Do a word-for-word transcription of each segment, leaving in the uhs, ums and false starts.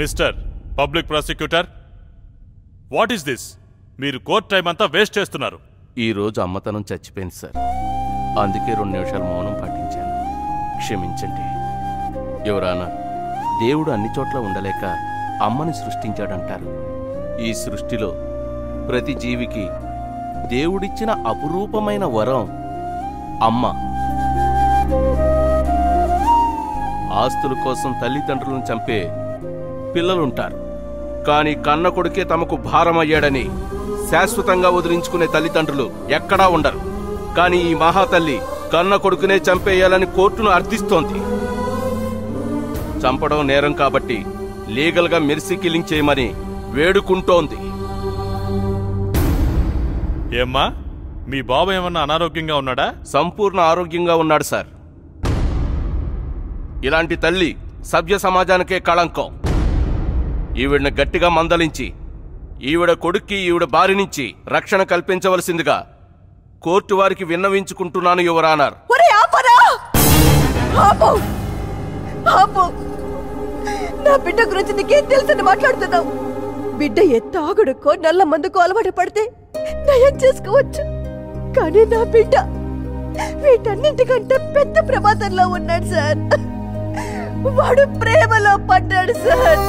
Mister public prosecutor, what is this? మీరు court time అంతా waste చేస్తున్నారు. ఈ రోజు అమ్మతనం చచ్చిపోయింది సార్, అందుకే రెండు నిమిషాలు మౌనం పాటించాను, క్షమించండి. ఎవరన్నా దేవుడు అన్ని చోట్ల ఉండలేక అమ్మని సృష్టించాడంటారు. ఈ సృష్టిలో ప్రతి జీవికి దేవుడిచ్చిన అపురూపమైన వరం అమ్మ. ఆస్తుల కోసం తల్లిదండ్రులను చంపే పిల్లలుంటారు, కానీ కన్న కొడుకే తమకు భారమయ్యాడని శాశ్వతంగా వదిలించుకునే తల్లిదండ్రులు ఎక్కడా ఉండరు. కానీ ఈ మహాతల్లి కన్న కొడుకునే చంపేయాలని కోర్టును అర్థిస్తోంది. చంపడం నేరం కాబట్టి లీగల్గా మెర్సీ కిల్లింగ్ చేయమని వేడుకుంటోంది. ఏమ్మా, మీ బాబు ఏమన్నా అనారోగ్యంగా ఉన్నాడా? సంపూర్ణ ఆరోగ్యంగా ఉన్నాడు సార్. ఇలాంటి తల్లి సభ్య సమాజానికే కళంకం. ఈవిడని గట్టిగా మందలించి ఈవిడ కొడుక్కి ఈవిడ బారి నుంచి రక్షణ కల్పించవలసిందిగా కోర్టు వారికి విన్నవించుకుంటున్నాను యువర్ ఆనర్. నా బిడ్డ గురించి నీకేం తెలుసని మాట్లాడుతున్నావు? బిడ్డ ఏ తాగుడుకో నల్ల మందుకో అలవాటు పడితే నయం చేసుకోవచ్చు, కానీ నా బిడ్డ వీటన్నింటికంటే పెద్ద ప్రమాదంలో ఉన్నాడు సార్. వాడు ప్రేమలో పడ్డాడు సార్,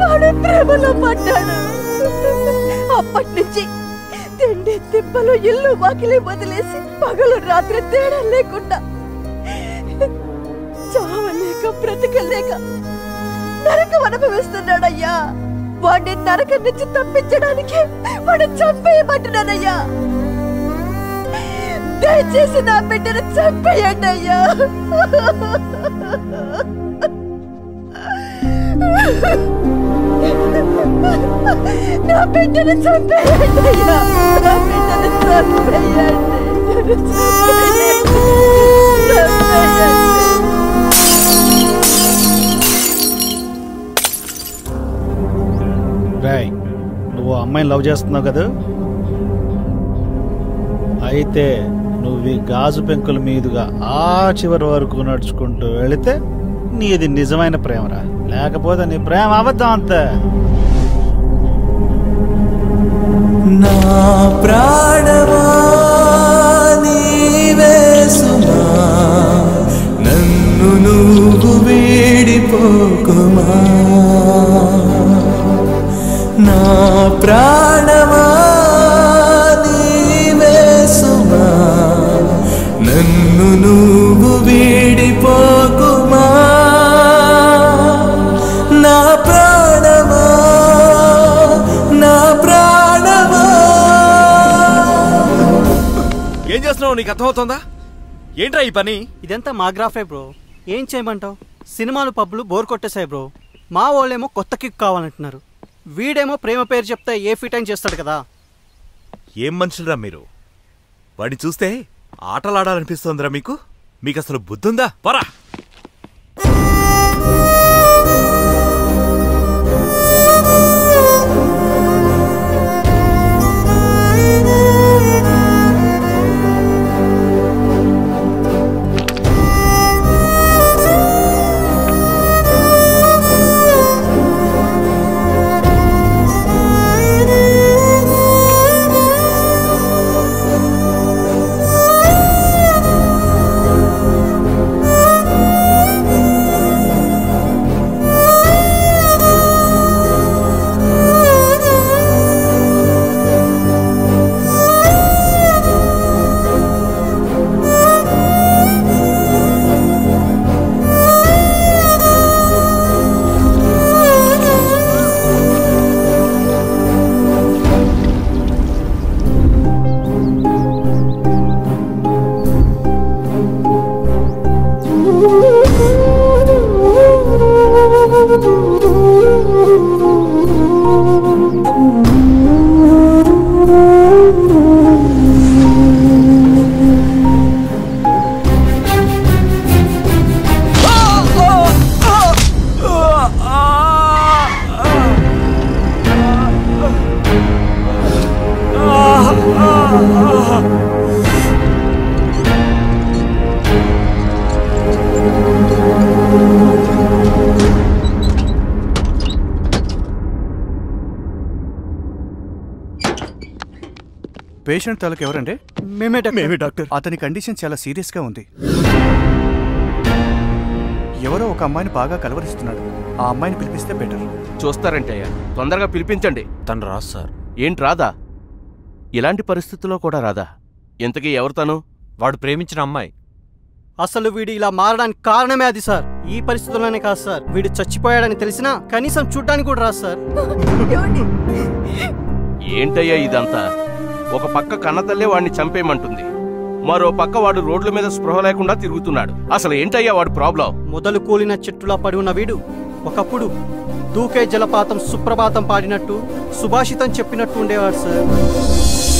వాడు ప్రేమలో పడ్డాడు. అప్పటి నుంచి తిండి తిప్పలు ఇల్లు వాకిలి వదిలేసి పగలు రాత్రి తేడా లేకుండా చావలేక బ్రతకలేక నరకం అనుభవిస్తున్నాడయ్యా. వాడిని నరకం నుంచి తప్పించడానికి వాడు చంపేయమంటున్నానయ్యా. దయచేసి నా బిడ్డను చంపేయండి అయ్యా. నా బిడ్డను చంపేయండి అయ్యా, నా బిడ్డను చంపేయండి. రాయ్, నువ్వు అమ్మాయిని లవ్ చేస్తున్నావు కదా, అయితే నువ్వు గాజు పెంకుల మీదుగా ఆ చివరి వరకు నడుచుకుంటూ వెళితే నీది నిజమైన ప్రేమరా, లేకపోతే నీ ప్రేమ అబద్ధం అంతే. నా ప్రాణమా నీవే సుమా, నన్ను నువ్వు వీడిపోకుమా. నా ప్రాణమా నీవే సుమా, నన్ను నువ్వు వీడిపోకుమా. నా ప్రాణమా, నా ప్రాణమా. ఏం చేస్తున్నావు? నీకు అర్థమవుతుందా? ఏంట్రా ఈ పని? ఇదంతా మా గ్రాఫే బ్రో, ఏం చేయమంటావు? సినిమాలు పబ్బులు బోర్ కొట్టేశాయి బ్రో. మా వాళ్ళేమో కొత్త కిక్ కావాలంటున్నారు, వీడేమో ప్రేమ పేరు చెప్తే ఏ ఫిటైన్ చేస్తాడు కదా. ఏం మనుషులరా మీరు! వాడిని చూస్తే ఆటలాడాలనిపిస్తోందిరా మీకు. మీకు అసలు బుద్ధుందా? పరా పేషెంట్ తాలూకు ఎవరండి? మేమే డాక్టర్. మేమే డాక్టర్. అతని కండిషన్ చాలా సీరియస్ గా ఉంది. ఎవరో ఒక అమ్మాయిని బాగా కలవరిస్తున్నాడు. ఆ అమ్మాయిని పిలిపిస్తే బెటర్. చూస్తారంటే అయ్యా, తొందరగా పిలిపించండి. తను రాదు సార్. ఏంటి రాదా? ఇలాంటి పరిస్థితుల్లో కూడా రాదా? ఎంతకీ ఎవరు తను? వాడు ప్రేమించిన అమ్మాయి. అసలు వీడు ఇలా మారడానికి కారణమే అది సార్. ఈ పరిస్థితుల్లోనే కాదు సార్, వీడు చచ్చిపోయాడని తెలిసినా కనీసం చూడ్డానికి కూడా రాదు సార్. ఏంటయ్యా ఇదంతా? ఒక పక్క కన్నతల్లే వాడిని చంపేయమంటుంది, మరో పక్క వాడు రోడ్ల మీద స్పృహ లేకుండా తిరుగుతున్నాడు. అసలు ఏంటయ్యా వాడు ప్రాబ్లం? మొదలు కూలిన చెట్టులా పడి ఉన్న వీడు ఒకప్పుడు దూకే జలపాతం సుప్రభాతం పాడినట్టు, సుభాషితం చెప్పినట్టు ఉండేవాడు సార్.